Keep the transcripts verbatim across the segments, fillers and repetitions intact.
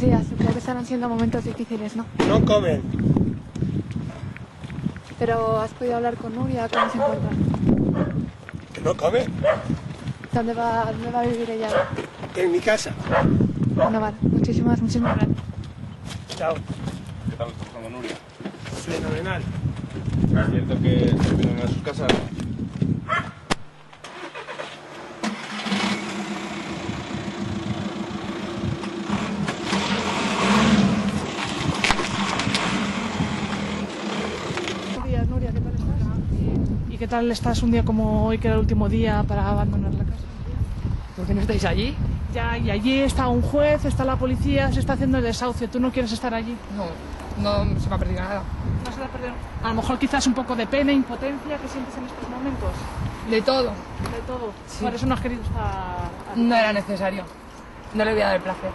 Buenos días, creo que estarán siendo momentos difíciles, ¿no? No comen. Pero has podido hablar con Nuria, ¿cómo se encuentra? ¿Que no come? ¿Dónde va, dónde va a vivir ella? En mi casa. Bueno, vale, muchísimas, muchísimas gracias. Chao. ¿Qué tal estás con Nuria? Fenomenal. ¿Es cierto que estás viviendo en sus casas? ¿Qué tal estás un día como hoy, que era el último día para abandonar la casa? ¿Por qué no estáis allí? Ya, y allí está un juez, está la policía, se está haciendo el desahucio. ¿Tú no quieres estar allí? No, no se me ha perdido nada. No se me ha perdido. A lo mejor quizás un poco de pena, impotencia que sientes en estos momentos. De todo. De todo. Sí. Por eso no has querido estar aquí. No era necesario. No le voy a dar el placer.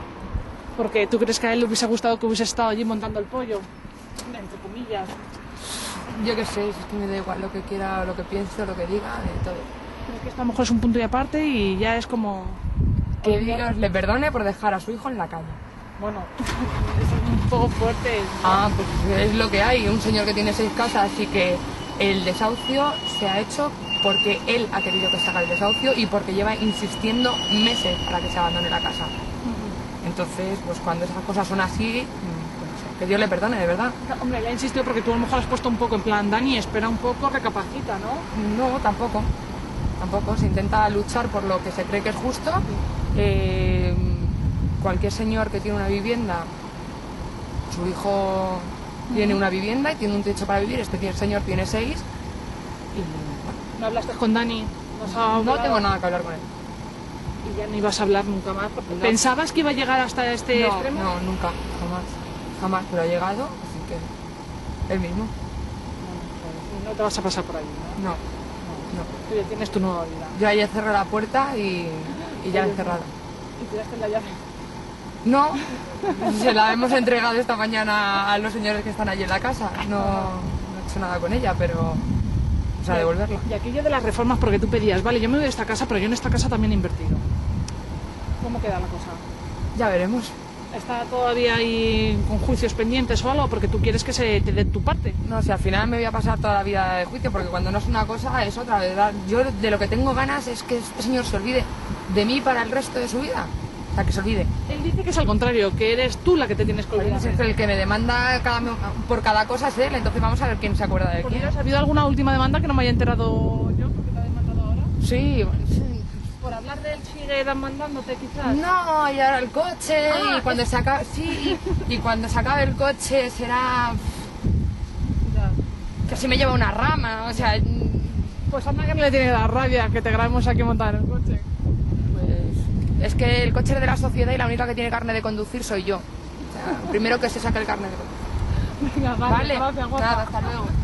Porque tú crees que a él le hubiese gustado que hubiese estado allí montando el pollo, entre comillas. Yo qué sé, es que me da igual lo que quiera, lo que pienso, lo que diga, de todo. Es que esto a lo mejor es un punto y aparte y ya es como... Que Dios le perdone por dejar a su hijo en la calle. Bueno, eso es un poco fuerte. ¿No? Ah, pues es lo que hay, un señor que tiene seis casas, así que el desahucio se ha hecho porque él ha querido que se haga el desahucio y porque lleva insistiendo meses para que se abandone la casa. Uh-huh. Entonces, pues cuando esas cosas son así... Que Dios le perdone, de verdad. No, hombre, ya insistió porque tú a lo mejor has puesto un poco en plan, Dani, espera un poco, recapacita, ¿no? No, tampoco. Tampoco. Se intenta luchar por lo que se cree que es justo. Eh, cualquier señor que tiene una vivienda, su hijo tiene una vivienda y tiene un techo para vivir, este señor tiene seis. Y... ¿No hablaste con Dani? No, no tengo nada que hablar con él. Y ya no ibas a hablar nunca más. Porque no. ¿Pensabas que iba a llegar hasta este no, extremo? No, nunca, jamás. Jamás, pero ha llegado, así que él mismo. No te vas a pasar por ahí, ¿no? No, no. Tú ya tienes tu nueva vida. Yo ayer cerré la puerta y, y ya encerrada. ¿Y tiraste la llave? No, se la hemos entregado esta mañana a los señores que están allí en la casa. No, no he hecho nada con ella, pero... O sea, devolverla. Y aquello de las reformas, porque tú pedías, vale, yo me voy de esta casa, pero yo en esta casa también he invertido. ¿Cómo queda la cosa? Ya veremos. ¿Está todavía ahí con juicios pendientes o algo? Porque tú quieres que se te dé tu parte. No, o sea, al final me voy a pasar toda la vida de juicio, porque cuando no es una cosa es otra, ¿verdad? Yo de lo que tengo ganas es que este señor se olvide de mí para el resto de su vida. O sea, que se olvide. Él dice que es al contrario, que eres tú la que te tienes que olvidar. Pues es el que me demanda cada, por cada cosa es él, entonces vamos a ver quién se acuerda de quién. ¿Has habido alguna última demanda que no me haya enterado yo? ¿Por qué te ha demandado ahora? Sí, bueno, sí. ¿Por hablar de él sigue mandándote quizás? No, y ahora el coche, ah, y cuando es... se acabe, sí, y cuando se acabe el coche será... Ya. Casi me lleva una rama, o sea... Pues anda que no le tiene la rabia que te grabemos aquí montar el coche. Pues... Es que el coche es de la sociedad y la única que tiene carne de conducir soy yo. O sea, primero que se saque el carne de conducir. Venga, vale, vale. Gracias, guapa. Nada, hasta luego.